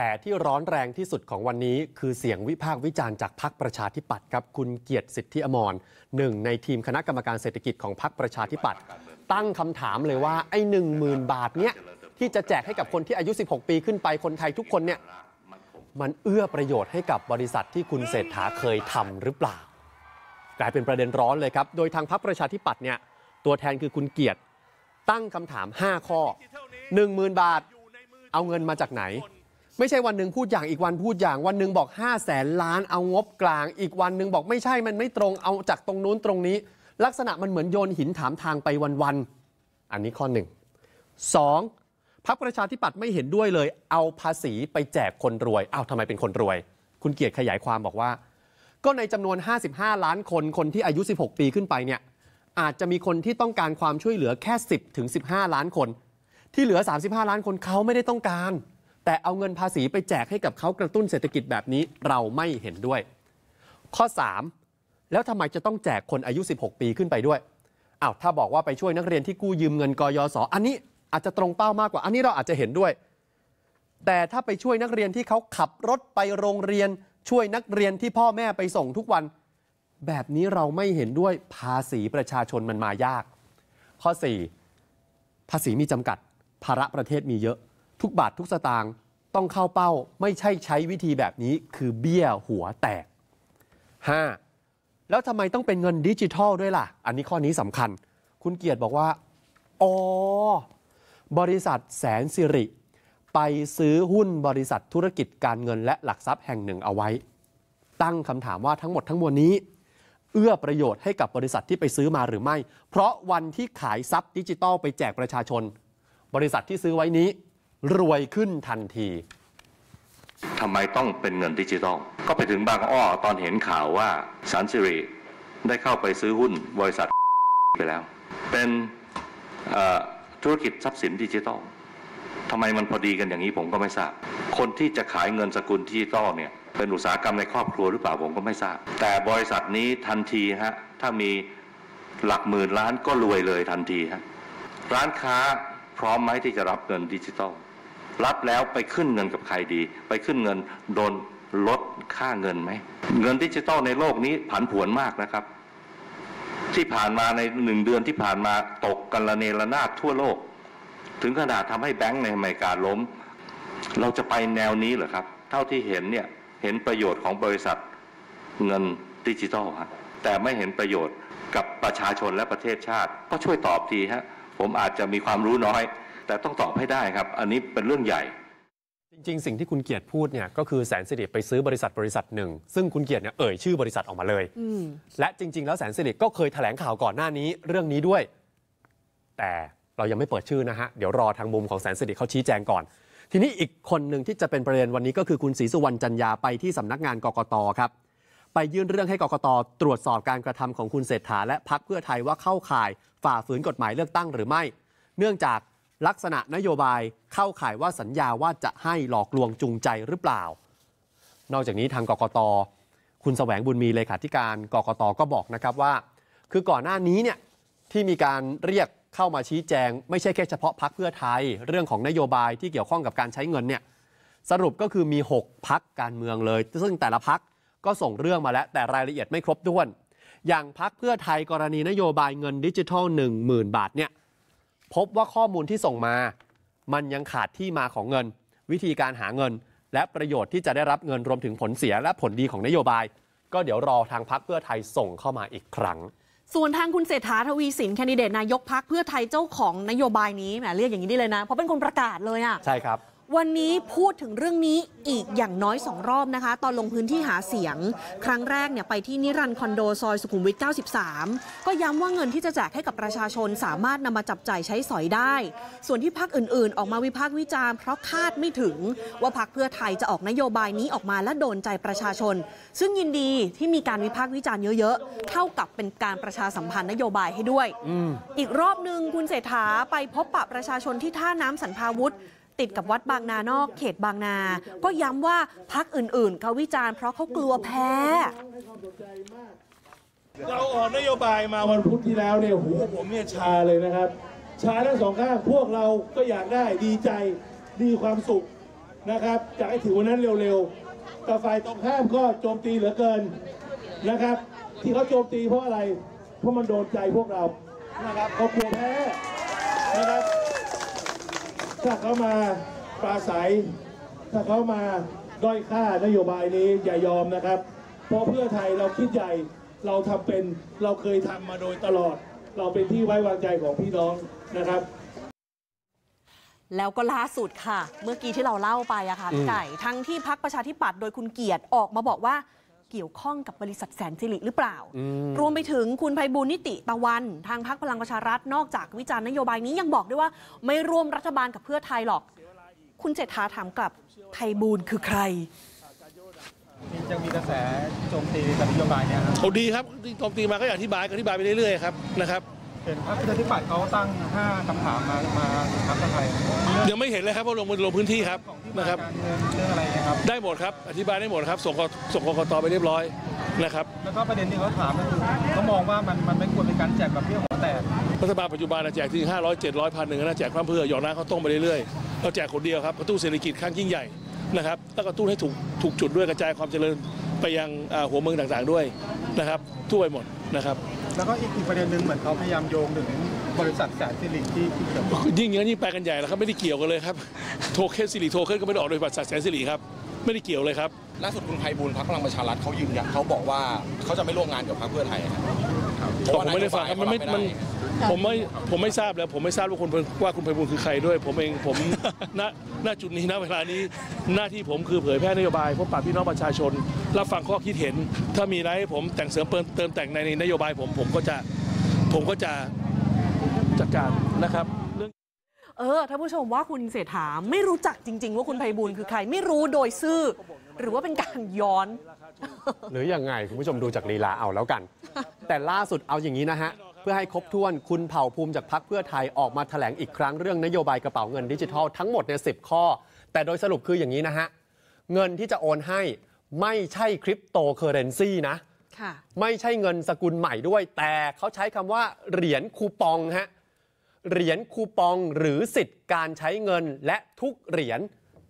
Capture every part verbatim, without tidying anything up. แต่ที่ร้อนแรงที่สุดของวันนี้คือเสียงวิพากษ์วิจารณ์จากพรรคประชาธิปัตย์ครับคุณเกียรติสิทธิอมรหนึ่งในทีมคณะกรรมการเศรษฐกิจของพรรคประชาธิปัตย์ตั้งคำถามเลยว่าไอ้หนึ่งหมื่นบาทเนี้ยที่จะแจกให้กับคนที่อายุสิบหกปีขึ้นไปคนไทยทุกคนเนี่ยมันเอื้อประโยชน์ให้กับบริษัทที่คุณเศรษฐาเคยทำหรือเปล่ากลายเป็นประเด็นร้อนเลยครับโดยทางพรรคประชาธิปัตย์เนี่ยตัวแทนคือคุณเกียรติตั้งคำถามห้าข้อ หนึ่งหมื่น บาทเอาเงินมาจากไหนไม่ใช่วันหนึ่งพูดอย่างอีกวันพูดอย่างวันหนึ่งบอกห้าแสนล้านเอางบกลางอีกวันหนึ่งบอกไม่ใช่มันไม่ตรงเอาจากตรงนู้นตรงนี้ลักษณะมันเหมือนโยนหินถามทางไปวันๆอันนี้ข้อหนึ่งสองพรรคประชาธิปัตย์ไม่เห็นด้วยเลยเอาภาษีไปแจกคนรวยอ้าวทำไมเป็นคนรวยคุณเกียรติขยายความบอกว่าก็ในจำนวนห้าสิบห้าล้านคนคนที่อายุสิบหกปีขึ้นไปเนี่ยอาจจะมีคนที่ต้องการความช่วยเหลือแค่สิบถึงสิบห้าล้านคนที่เหลือสามสิบห้าล้านคนเขาไม่ได้ต้องการแต่เอาเงินภาษีไปแจกให้กับเขากระตุ้นเศรษฐกิจแบบนี้เราไม่เห็นด้วยข้อสามแล้วทำไมจะต้องแจกคนอายุสิบหกปีขึ้นไปด้วยอ้าวถ้าบอกว่าไปช่วยนักเรียนที่กู้ยืมเงินกยศ.อันนี้อาจจะตรงเป้ามากกว่าอันนี้เราอาจจะเห็นด้วยแต่ถ้าไปช่วยนักเรียนที่เขาขับรถไปโรงเรียนช่วยนักเรียนที่พ่อแม่ไปส่งทุกวันแบบนี้เราไม่เห็นด้วยภาษีประชาชนมันมายากข้อสี่ภาษีมีจำกัดภาระประเทศมีเยอะทุกบาททุกสตางค์ต้องเข้าเป้าไม่ใช่ใช้วิธีแบบนี้คือเบี้ยหัวแตกห้าแล้วทำไมต้องเป็นเงินดิจิทัลด้วยล่ะอันนี้ข้อนี้สำคัญคุณเกียรติบอกว่าอ๋อบริษัทแสนสิริไปซื้อหุ้นบริษัทธุรกิจการเงินและหลักทรัพย์แห่งหนึ่งเอาไว้ตั้งคำถามว่าทั้งหมดทั้งมวลนี้เอื้อประโยชน์ให้กับบริษัทที่ไปซื้อมาหรือไม่เพราะวันที่ขายทรัพย์ดิจิทัลไปแจกประชาชนบริษัทที่ซื้อไว้นี้รวยขึ้นทันทีทำไมต้องเป็นเงินดิจิทัลก็ไปถึงบางอ้อตอนเห็นข่าวว่าแสนสิริได้เข้าไปซื้อหุ้นบริษัทไปแล้วเป็นธุรกิจทรัพย์สินดิจิทัลทำไมมันพอดีกันอย่างนี้ผมก็ไม่ทราบคนที่จะขายเงินสกุลดิจิทัลเนี่ยเป็นอุตสาหกรรมในครอบครัวหรือเปล่าผมก็ไม่ทราบแต่บริษัทนี้ทันทีฮะถ้ามีหลักหมื่นล้านก็รวยเลยทันทีฮะร้านค้าพร้อมไหมที่จะรับเงินดิจิทัลรับแล้วไปขึ้นเงินกับใครดีไปขึ้นเงินโดนลดค่าเงินไหมเงินดิจิทัลในโลกนี้ผันผวนมากนะครับที่ผ่านมาในหนึ่งเดือนที่ผ่านมาตกกันระเนระนาดทั่วโลกถึงขนาดทำให้แบงก์ในอเมริกาล้มเราจะไปแนวนี้เหรอครับเท่าที่เห็นเนี่ยเห็นประโยชน์ของบริษัทเงินดิจิทัลฮะแต่ไม่เห็นประโยชน์กับประชาชนและประเทศชาติก็ช่วยตอบทีฮะผมอาจจะมีความรู้น้อยแต่ต้องตอบให้ได้ครับอันนี้เป็นเรื่องใหญ่จริงๆสิ่งที่คุณเกียรติพูดเนี่ยก็คือแสนสิริไปซื้อบริษัทบริษัทหนึ่งซึ่งคุณเกียรติเนี่ยเอ่ยชื่อบริษัทออกมาเลยและจริงๆแล้วแสนสิริก็เคยแถลงข่าวก่อนหน้านี้เรื่องนี้ด้วยแต่เรายังไม่เปิดชื่อนะฮะเดี๋ยวรอทางมุมของแสนสิริเขาชี้แจงก่อนทีนี้อีกคนหนึ่งที่จะเป็นประเด็นวันนี้ก็คือคุณศรีสุวรรณจันยาไปที่สำนักงานกกตครับไปยื่นเรื่องให้กกตตรวจสอบการกระทำของคุณเศรษฐาและพรรคเพื่อไทยว่าเข้าข่ายฝ่าฝืนกฎหมายเลือกตั้งหรือไม่เนื่องจากลักษณะนโยบายเข้าข่ายว่าสัญญาว่าจะให้หลอกลวงจูงใจหรือเปล่านอกจากนี้ทางกกตคุณแสวงบุญมีเลขาธิการกกตก็บอกนะครับว่าคือก่อนหน้านี้เนี่ยที่มีการเรียกเข้ามาชี้แจงไม่ใช่แค่เฉพาะพรรคเพื่อไทยเรื่องของนโยบายที่เกี่ยวข้องกับการใช้เงินเนี่ยสรุปก็คือมีหกพรรคการเมืองเลยซึ่งแต่ละพรรคก็ส่งเรื่องมาแล้วแต่รายละเอียดไม่ครบถ้วนอย่างพรรคเพื่อไทยกรณีนโยบายเงินดิจิทัล หนึ่งหมื่น บาทเนี่ยพบว่าข้อมูลที่ส่งมามันยังขาดที่มาของเงินวิธีการหาเงินและประโยชน์ที่จะได้รับเงินรวมถึงผลเสียและผลดีของนโยบายก็เดี๋ยวรอทางพรรคเพื่อไทยส่งเข้ามาอีกครั้งส่วนทางคุณเศรษฐาทวีสินแคนดิเดตนายกพรรคเพื่อไทยเจ้าของนโยบายนี้แหมเรียกอย่างนี้ได้เลยนะเพราะเป็นคนประกาศเลยอ่ะใช่ครับวันนี้พูดถึงเรื่องนี้อีกอย่างน้อยสองรอบนะคะตอนลงพื้นที่หาเสียงครั้งแรกเนี่ยไปที่นิรันดร์คอนโดซอยสุขุมวิทเก้าสิบสามก็ย้ำว่าเงินที่จะแจกให้กับประชาชนสามารถนำมาจับจ่ายใช้สอยได้ส่วนที่พรรคอื่นๆออกมาวิพากษ์วิจารณ์เพราะคาดไม่ถึงว่าพรรคเพื่อไทยจะออกนโยบายนี้ออกมาและโดนใจประชาชนซึ่งยินดีที่มีการวิพากษ์วิจารณ์เยอะๆเท่ากับเป็นการประชาสัมพันธ์นโยบายให้ด้วย อ, อีกรอบนึงคุณเศรษฐาไปพบปะประชาชนที่ท่าน้ำสันพาวุธติดกับวัดบางนานอกเขตบางนาก็ย้ำว่าพรรคอื่นๆเขาวิจารณ์เพราะเขากลัวแพ้เราออกนโยบายมาวันพุธที่แล้วเนี่ยหูผมเนี่ยชาเลยนะครับชาทั้งสองข้างพวกเราก็อยากได้ดีใจดีความสุข นะครับอยากให้ถึงวันนั้นเร็วๆแต่ฝ่ายตรงข้ามก็โจมตีเหลือเกินนะครับที่เขาโจมตีเพราะอะไรเพราะมันโดนใจพวกเรานะครับเขากลัวแพ้นะครับถ้าเขามาปราศัยถ้าเขามาด้อยค่านโยบายนี้อย่ายอมนะครับเพราะเพื่อไทยเราคิดใหญ่เราทำเป็นเราเคยทำมาโดยตลอดเราเป็นที่ไว้วางใจของพี่น้องนะครับแล้วก็ล่าสุดค่ะเมื่อกี้ที่เราเล่าไปอะค่ะพี่ไก่ทั้งที่พรรคประชาธิปัตย์โดยคุณเกียรติออกมาบอกว่าเกี่ยวข้องกับบริษัทแสนสิริหรือเปล่ารวมไปถึงคุณไพบูลย์นิติตะวันทางพรรคพลังประชารัฐนอกจากวิจารณ์นโยบายนี้ยังบอกด้วยว่าไม่ร่วมรัฐบาลกับเพื่อไทยหรอกคุณเศรษฐาถามกลับไพบูลย์คือใครยังมีกระแสโจมตีกับนโยบายเนี่ยครับโอ้ดีครับโจมตีมาก็อธิบายอธิบายไปเรื่อยๆครับนะครับเห็นพรรคประชาธิปัตย์เขาตั้งห้าคำถามมามาถามกับใครยังไม่เห็นเลยครับเพราะลงลงพื้นที่ครับนะครับได้หมดครับอธิบายได้หมดครับส่งส่งกกตไปเรียบร้อยนะครับแล้วก็ประเด็นที่เขาถามก็คือเขามองว่ามันมันไม่ควรเป็นการแจกแบบเพื่อหัวแตกรัฐบาลปัจจุบันแจกที่ห้าร้อยเจ็ดร้อยพันหนึ่งนะแจกความเพื่อหยอกน้ำเขาต้มไปเรื่อยๆเราแจกคนเดียวครับกระตุ้นเศรษฐกิจครั้งยิ่งใหญ่นะครับแล้วก็กระตุ้นให้ถูกถูกจุดด้วยกระจายความเจริญไปยังหัวเมืองต่างๆด้วยนะครับทั่วไปหมดนะครับแล้วก็อีกประเด็นหนึ่งเหมือนเขาพยายามโยงถึงบริษัทแสนสิริที่เกี่ยวยิ่งเงี้ยยิ่งไปกันใหญ่แล้วครับไม่ได้เกี่ยวกันเลยครับโทเค็นสิริโทเค็นก็ไม่ได้ออกโดยบริษัทแสนสิริครับไม่ได้เกี่ยวเลยครับล่าสุดคุณไพบูลย์พรรคพลังประชารัฐเขายืนยันเขาบอกว่าเขาจะไม่ร่วมงานกับพรรคเพื่อไทยผมไม่ได้ฟังครับมันไม่มันผมไม่ผมไม่ทราบแล้วผมไม่ทราบว่าคุณว่าคุณไพบูลย์คือใครด้วยผมเองผมณณจุดนี้ณเวลานี้หน้าที่ผมคือเผยแพร่นโยบายพบปะพี่น้องประชาชนรับฟังข้อคิดเห็นถ้ามีอะไรให้ผมแต่งเสริมเติมแต่งในนโยบายผมผมก็จะผมก็จะจัดการนะครับเออท่านผู้ชมว่าคุณเศรษฐาไม่รู้จักจริงๆว่าคุณไพบูลย์คือใครไม่รู้โดยซื่อหรือว่าเป็นการย้อนหรือยังไงคุณผู้ชมดูจากลีลาเอาแล้วกันแต่ล่าสุดเอาอย่างนี้นะฮะเพื่อให้ครบถ้วนคุณเผ่าภูมิจากพรรคเพื่อไทยออกมาแถลงอีกครั้งเรื่องนโยบายกระเป๋าเงินดิจิทัลทั้งหมดในสิบข้อแต่โดยสรุปคืออย่างนี้นะฮะเงินที่จะโอนให้ไม่ใช่คริปโตเคอเรนซีนะไม่ใช่เงินสกุลใหม่ด้วยแต่เขาใช้คำว่าเหรียญคูปองฮะเหรียญคูปองหรือสิทธิ์การใช้เงินและทุกเหรียญ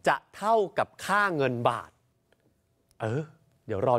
จะเท่ากับค่าเงินบาทเออเดี๋ยวรอ